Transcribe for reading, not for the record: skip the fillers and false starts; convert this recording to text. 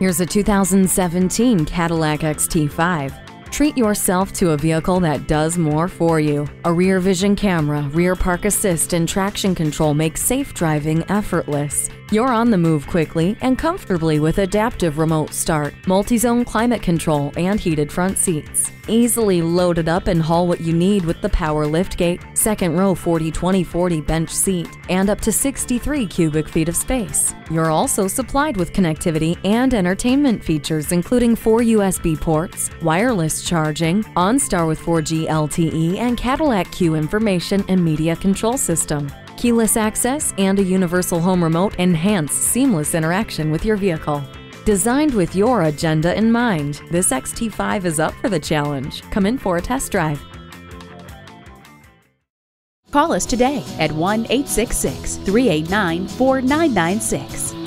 Here's a 2017 Cadillac XT5. Treat yourself to a vehicle that does more for you. A rear vision camera, rear park assist, and traction control make safe driving effortless. You're on the move quickly and comfortably with adaptive remote start, multi-zone climate control, and heated front seats. Easily load it up and haul what you need with the power liftgate, second row 40/20/40 bench seat, and up to 63 cubic feet of space. You're also supplied with connectivity and entertainment features, including 4 USB ports, wireless charging, OnStar with 4G LTE, and Cadillac Q information and media control system. Keyless access and a universal home remote enhance seamless interaction with your vehicle. Designed with your agenda in mind, this XT5 is up for the challenge. Come in for a test drive. Call us today at 1-866-389-4996.